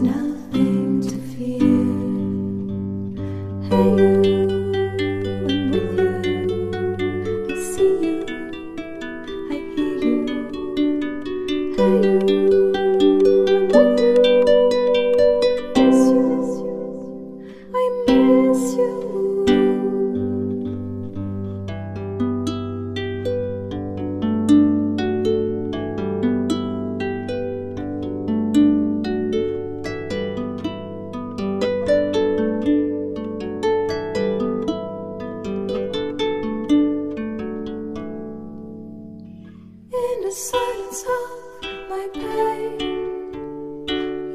There's nothing to fear. Hey you, I'm with you. I see you, I hear you. Hey you, I'm with you. I miss you, I miss you. In the silence of my pain,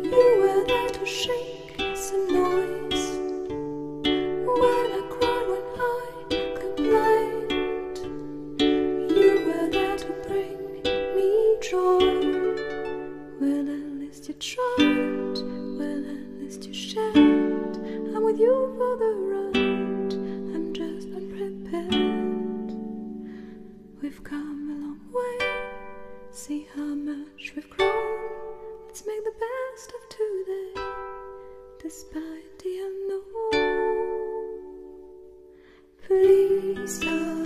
you were there to shake some noise. When I cried, when I complained, you were there to bring me joy. When I least you tried, when I least you shared, I'm with you for the ride, I'm just unprepared. We've come a long way, see how much we've grown. Let's make the best of today, despite the unknown. Please don't.